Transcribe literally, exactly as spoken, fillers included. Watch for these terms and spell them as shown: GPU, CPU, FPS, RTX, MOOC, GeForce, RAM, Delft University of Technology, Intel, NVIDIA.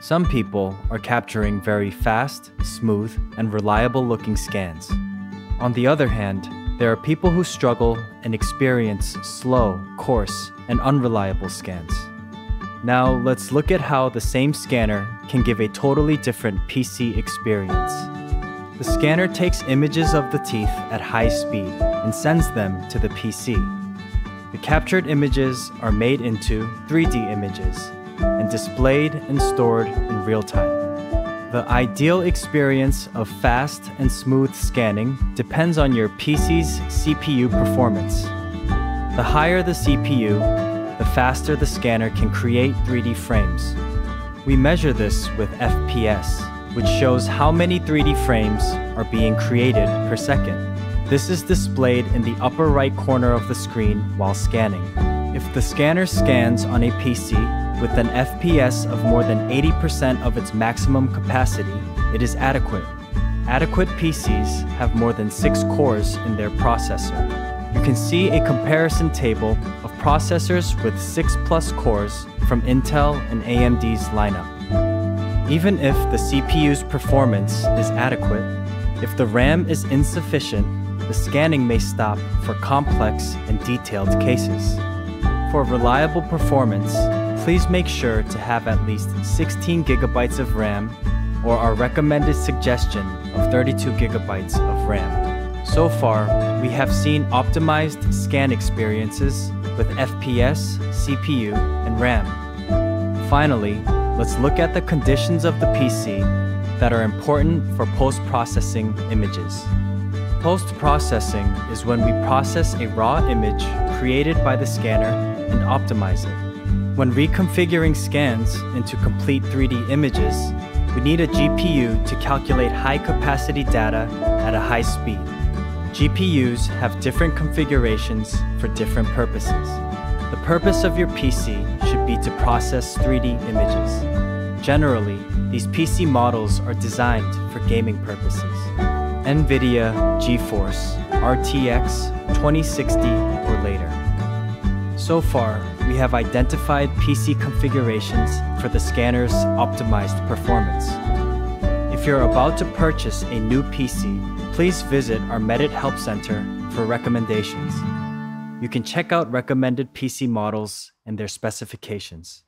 Some people are capturing very fast, smooth, and reliable-looking scans. On the other hand, there are people who struggle and experience slow, coarse, and unreliable scans. Now, let's look at how the same scanner can give a totally different P C experience. The scanner takes images of the teeth at high speed and sends them to the P C. The captured images are made into three D images and displayed and stored in real time. The ideal experience of fast and smooth scanning depends on your P C's C P U performance. The higher the C P U, the faster the scanner can create three D frames. We measure this with F P S, which shows how many three D frames are being created per second. This is displayed in the upper right corner of the screen while scanning. If the scanner scans on a P C, with an F P S of more than eighty percent of its maximum capacity, it is adequate. Adequate P Cs have more than six cores in their processor. You can see a comparison table of processors with six plus cores from Intel and A M D's lineup. Even if the C P U's performance is adequate, if the RAM is insufficient, the scanning may stop for complex and detailed cases. For reliable performance, please make sure to have at least sixteen gigabytes of RAM or our recommended suggestion of thirty-two gigabytes of RAM. So far, we have seen optimized scan experiences with F P S, C P U, and RAM. Finally, let's look at the conditions of the P C that are important for post-processing images. Post-processing is when we process a raw image created by the scanner and optimize it. When reconfiguring scans into complete three D images, we need a G P U to calculate high-capacity data at a high speed. G P Us have different configurations for different purposes. The purpose of your P C should be to process three D images. Generally, these P C models are designed for gaming purposes. NVIDIA GeForce R T X twenty sixty or later. So far, we have identified P C configurations for the scanner's optimized performance. If you're about to purchase a new P C, please visit our Medit Help Center for recommendations. You can check out recommended P C models and their specifications.